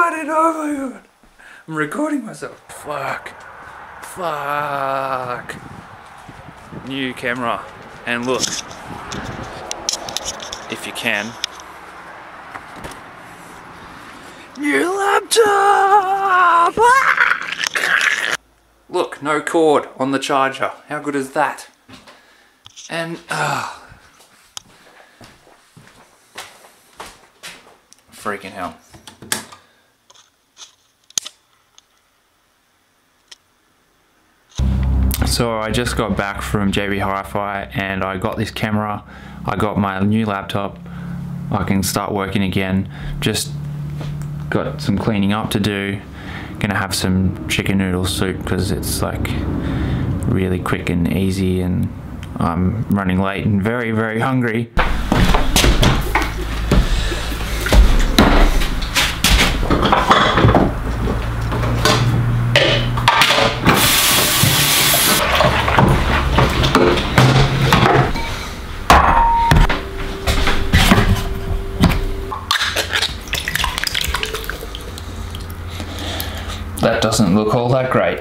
got it! Oh my god! I'm recording myself. Fuck. Fuck. New camera. And look. If you can. New laptop! Ah! Look, no cord on the charger. How good is that? And, freaking hell. So I just got back from JB Hi-Fi and I got this camera, I got my new laptop, I can start working again. Just got some cleaning up to do, gonna have some chicken noodle soup because it's like really quick and easy and I'm running late and very, very hungry. That doesn't look all that great.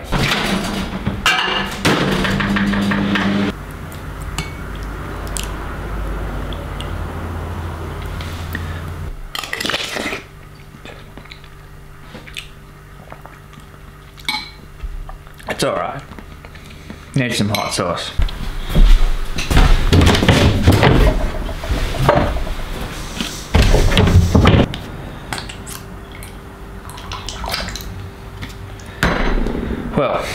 It's alright. Need some hot sauce. Well,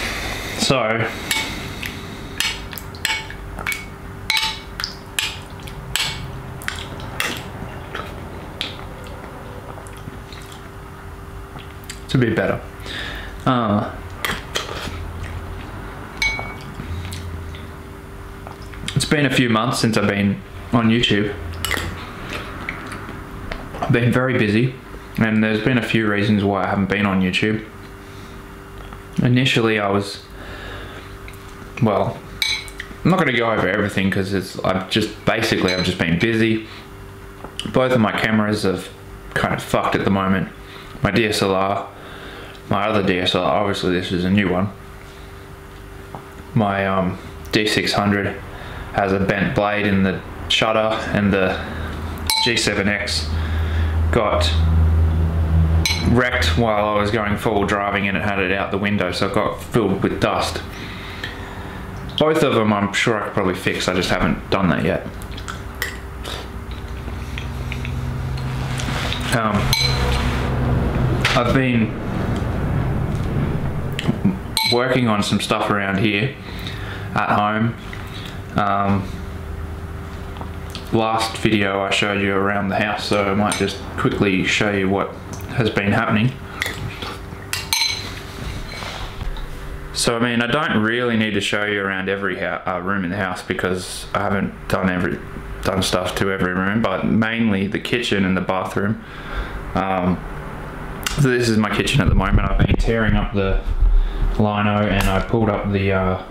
so it's a bit better. It's been a few months since I've been on YouTube. I've been very busy, and there's been a few reasons why I haven't been on YouTube. Initially I was, well, I'm not going to go over everything because I've just been busy. Both of my cameras have kind of fucked at the moment. My DSLR, my other DSLR, obviously this is a new one. My D600 has a bent blade in the shutter and the G7X got wrecked while I was going full driving and it had it out the window, so it got filled with dust. Both of them I'm sure I could probably fix, I just haven't done that yet. I've been working on some stuff around here at home. Last video I showed you around the house, so I might just quickly show you what has been happening. So I mean, I don't really need to show you around every room in the house because I haven't done stuff to every room, but mainly the kitchen and the bathroom. So this is my kitchen at the moment. I've been tearing up the lino and I pulled up the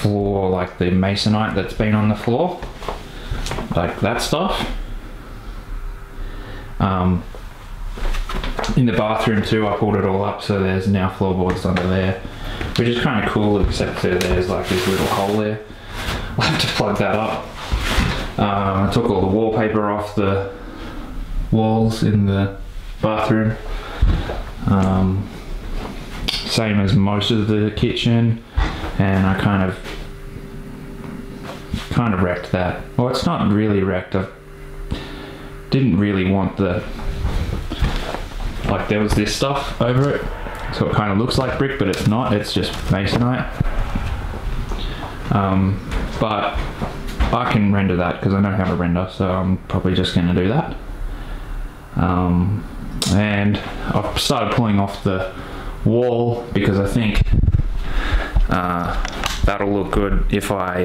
floor, like the Masonite that's been on the floor, like that stuff. In the bathroom too, I pulled it all up, so there's now floorboards under there, which is kind of cool, except there's like this little hole there. I'll have to plug that up. I took all the wallpaper off the walls in the bathroom. Same as most of the kitchen, and I kind of wrecked that. Well, it's not really wrecked. I've didn't really want the, like there was this stuff over it, so it kind of looks like brick but it's not, it's just Masonite. But I can render that because I know how to render, so I'm probably just going to do that. And I've started pulling off the wall because I think that'll look good if I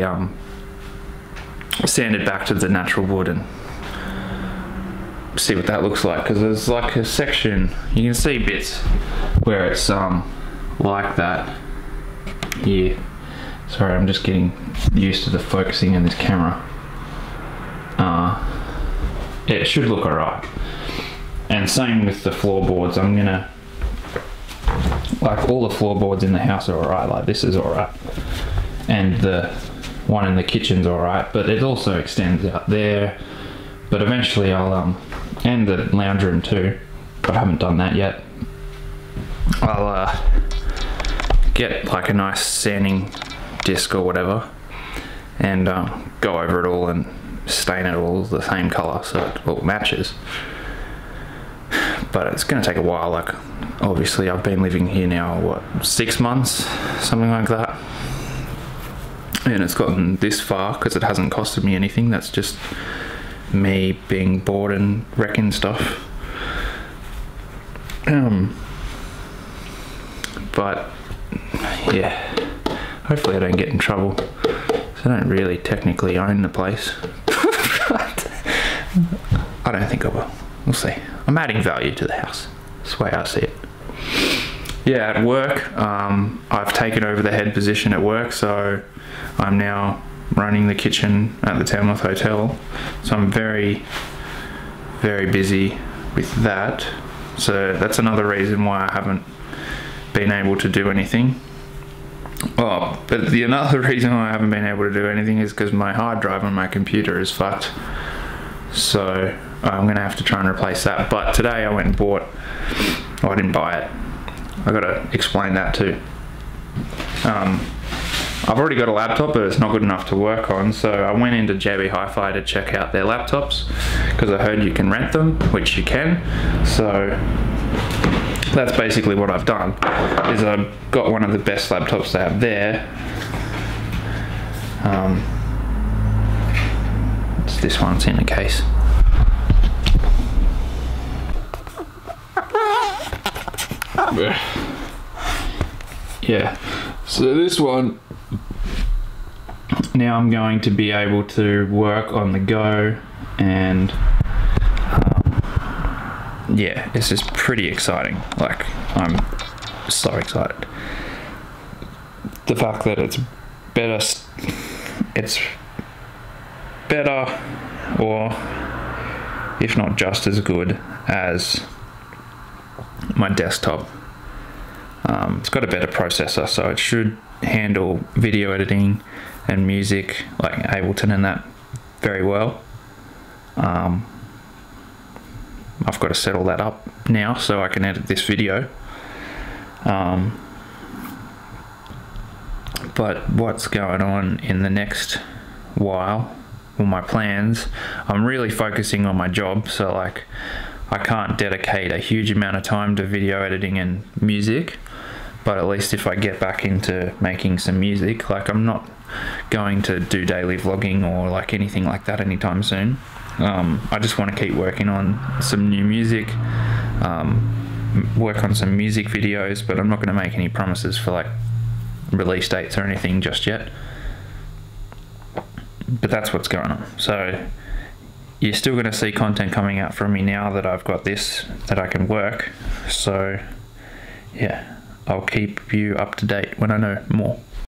sand it back to the natural wood and see what that looks like, because there's like a section, you can see bits where it's like that here. Sorry, I'm just getting used to the focusing in this camera. It should look alright. And same with the floorboards. I'm gonna, like, all the floorboards in the house are alright, like this is alright, and the one in the kitchen's alright, but it also extends out there. But eventually I'll and the lounge room too, but I haven't done that yet. I'll get like a nice sanding disc or whatever, and go over it all and stain it all the same color so it all matches. But it's gonna take a while. Like, obviously I've been living here now, what, 6 months, something like that, and it's gotten this far because it hasn't costed me anything. That's just me being bored and wrecking stuff. But yeah, hopefully I don't get in trouble. So I don't really technically own the place. I don't think I will. We'll see. I'm adding value to the house. That's the way I see it. Yeah, at work, I've taken over the head position at work, so I'm now running the kitchen at the Tamworth Hotel. So I'm very, very busy with that. So that's another reason why I haven't been able to do anything. Oh, but the another reason why I haven't been able to do anything is because my hard drive on my computer is fucked. So I'm gonna have to try and replace that. But today I went and bought, oh, I didn't buy it. I gotta explain that too. I've already got a laptop, but it's not good enough to work on, so I went into JB Hi-Fi to check out their laptops, because I heard you can rent them, which you can. So that's basically what I've done, is I've got one of the best laptops they have there. It's this one, it's in a case. Yeah, so this one, now I'm going to be able to work on the go, and yeah, this is pretty exciting. Like, I'm so excited. The fact that it's better, or if not just as good as my desktop. It's got a better processor, so it should handle video editing and music, like Ableton and that, very well. I've got to set all that up now so I can edit this video. But what's going on in the next while, well, my plans, I'm really focusing on my job, so like I can't dedicate a huge amount of time to video editing and music, but at least if I get back into making some music, like, I'm not going to do daily vlogging or like anything like that anytime soon. I just want to keep working on some new music, work on some music videos, but I'm not going to make any promises for like release dates or anything just yet. But that's what's going on. So you're still going to see content coming out from me now that I've got this, that I can work. So yeah, I'll keep you up to date when I know more.